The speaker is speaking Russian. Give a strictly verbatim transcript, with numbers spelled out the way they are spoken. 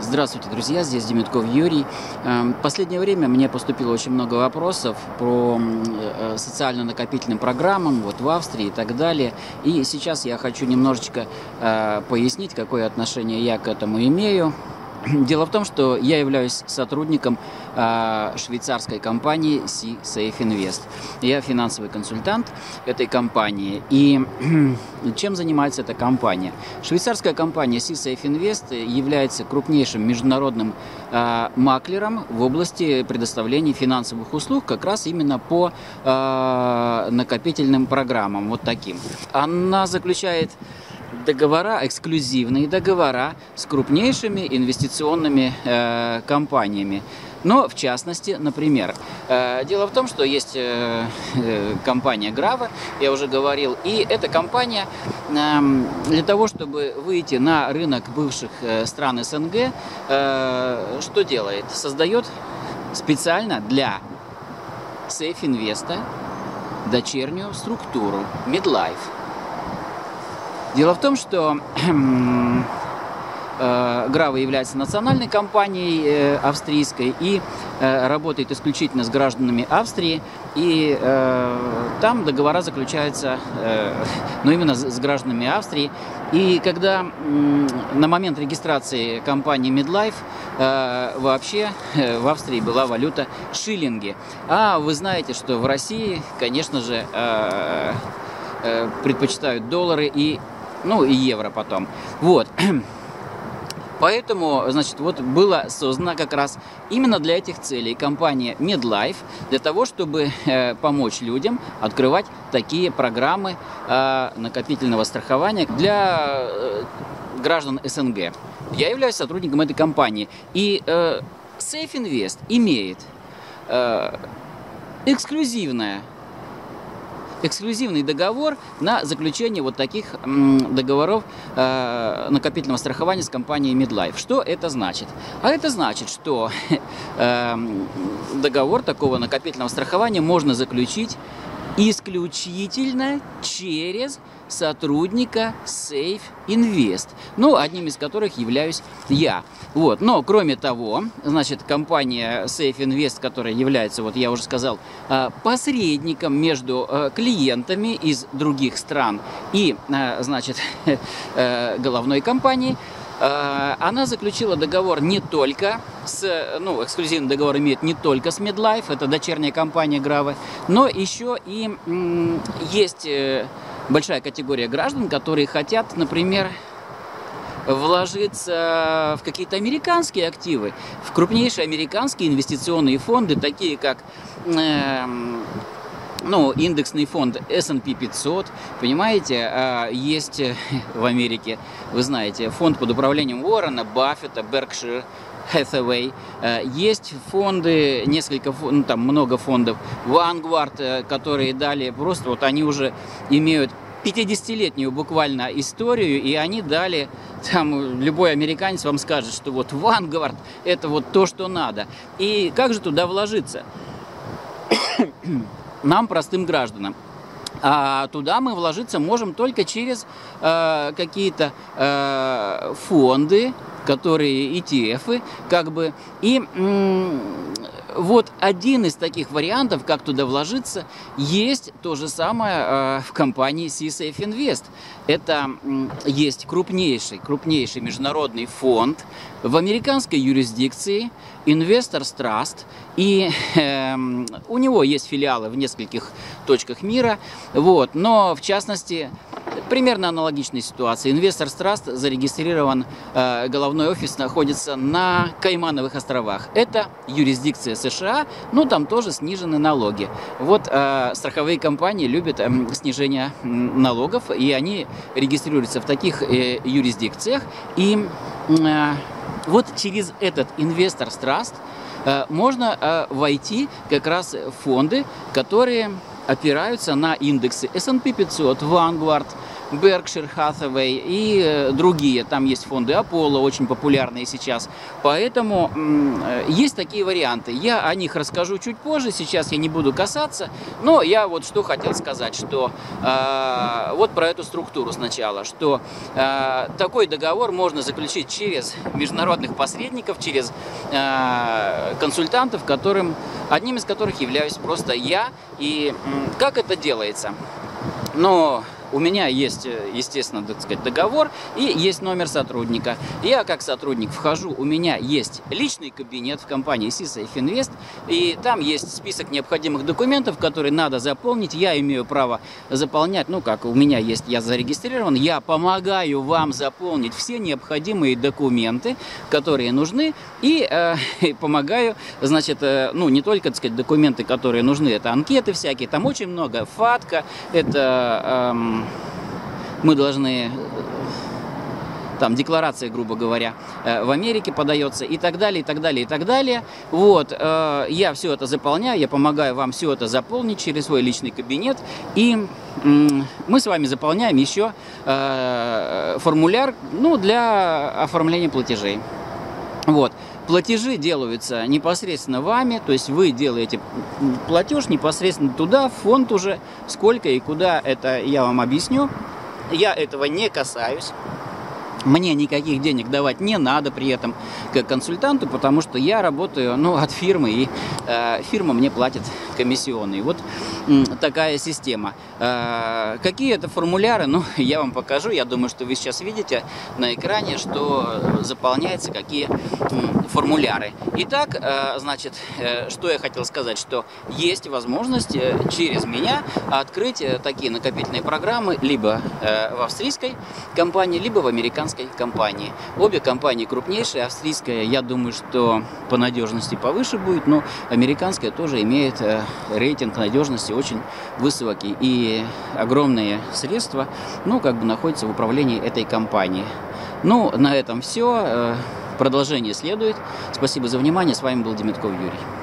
Здравствуйте, друзья! Здесь Демидков Юрий. В последнее время мне поступило очень много вопросов про социально-накопительные программы вот в Австрии и так далее. И сейчас я хочу немножечко пояснить, какое отношение я к этому имею. Дело в том, что я являюсь сотрудником э, швейцарской компании C-Safe Invest. Я финансовый консультант этой компании. И чем занимается эта компания? Швейцарская компания C-Safe Invest является крупнейшим международным э, маклером в области предоставления финансовых услуг как раз именно по э, накопительным программам, вот таким. Она заключает договора, эксклюзивные договора с крупнейшими инвестиционными э, компаниями. Но, в частности, например, э, дело в том, что есть э, компания Grava, я уже говорил, и эта компания э, для того, чтобы выйти на рынок бывших э, стран СНГ, э, что делает? Создает специально для Safe Invest дочернюю структуру Medlife. Дело в том, что Грава является национальной компанией австрийской и работает исключительно с гражданами Австрии. И там договора заключаются, но именно с гражданами Австрии. И когда на момент регистрации компании Medlife вообще в Австрии была валюта шиллинги. А вы знаете, что в России, конечно же, предпочитают доллары и ну и евро потом. Вот. Поэтому, значит, вот была создана как раз именно для этих целей компания Medlife, для того, чтобы э, помочь людям открывать такие программы э, накопительного страхования для э, граждан СНГ. Я являюсь сотрудником этой компании. И э, Safe Invest имеет э, эксклюзивное эксклюзивный договор на заключение вот таких договоров э, накопительного страхования с компанией Medlife. Что это значит? А это значит, что э, договор такого накопительного страхования можно заключить исключительно через сотрудника Safe Invest, ну, одним из которых являюсь я. Вот. Но, кроме того, значит, компания Safe Invest, которая является, вот я уже сказал, посредником между клиентами из других стран и, значит, головной компанией, она заключила договор не только с, ну, эксклюзивный договор имеет не только с Medlife, это дочерняя компания Гравы, но еще и есть большая категория граждан, которые хотят, например, вложиться в какие-то американские активы, в крупнейшие американские инвестиционные фонды, такие как э, ну, индексный фонд эс энд пи пятьсот. Понимаете, есть в Америке, вы знаете, фонд под управлением Уоррена Баффета, Berkshire Hathaway. Есть фонды, несколько, ну, там много фондов, Vanguard, которые дали просто, вот они уже имеют пятидесятилетнюю буквально историю, и они дали, там, любой американец вам скажет, что вот Vanguard – это вот то, что надо. И как же туда вложиться? Нам, простым гражданам. А туда мы вложиться можем только через э, какие-то э, фонды, которые и ти эф-ы, как бы. И э, вот один из таких вариантов, как туда вложиться, есть то же самое э, в компании C-Safe Invest. Это э, есть крупнейший, крупнейший международный фонд в американской юрисдикции, Investor's Trust, и э, у него есть филиалы в нескольких точках мира, вот, но в частности примерно аналогичная ситуация. Investor's Trust зарегистрирован, э, головной офис находится на Каймановых островах. Это юрисдикция США, но там тоже снижены налоги. Вот э, страховые компании любят э, снижение налогов, и они регистрируются в таких э, юрисдикциях, и э, вот через этот Investor's Trust э, можно э, войти как раз в фонды, которые опираются на индексы эс энд пи пятьсот, Vanguard, Berkshire Hathaway и другие. Там есть фонды Apollo, очень популярные сейчас. Поэтому есть такие варианты. Я о них расскажу чуть позже, сейчас я не буду касаться. Но я вот что хотел сказать, что э, вот про эту структуру сначала, что э, такой договор можно заключить через международных посредников, через э, консультантов, которым, одним из которых являюсь просто я. И э, как это делается? Но у меня есть, естественно, так сказать, договор и есть номер сотрудника. Я как сотрудник вхожу, у меня есть личный кабинет в компании си сейф Invest, и там есть список необходимых документов, которые надо заполнить. Я имею право заполнять, ну как у меня есть, я зарегистрирован, я помогаю вам заполнить все необходимые документы, которые нужны, и, э, и помогаю, значит, э, ну не только, так сказать, документы, которые нужны, это анкеты всякие, там очень много, фатка, это... Э, мы должны... Там декларация, грубо говоря, в Америке подается и так далее, и так далее, и так далее. Вот, я все это заполняю, я помогаю вам все это заполнить через свой личный кабинет. И мы с вами заполняем еще формуляр, ну, для оформления платежей. Вот. Платежи делаются непосредственно вами, то есть вы делаете платеж непосредственно туда, в фонд уже, сколько и куда, это я вам объясню. Я этого не касаюсь, мне никаких денег давать не надо при этом как консультанту, потому что я работаю, ну, от фирмы, и э, фирма мне платит комиссионные. Вот э, такая система. Э, какие это формуляры, ну, я вам покажу, я думаю, что вы сейчас видите на экране, что заполняется какие... формуляры. Итак, значит, что я хотел сказать, что есть возможность через меня открыть такие накопительные программы либо в австрийской компании, либо в американской компании. Обе компании крупнейшие, австрийская, я думаю, что по надежности повыше будет, но американская тоже имеет рейтинг надежности очень высокий, и огромные средства, ну, как бы находятся в управлении этой компании. Ну, на этом все. Продолжение следует. Спасибо за внимание. С вами был Демидков Юрий.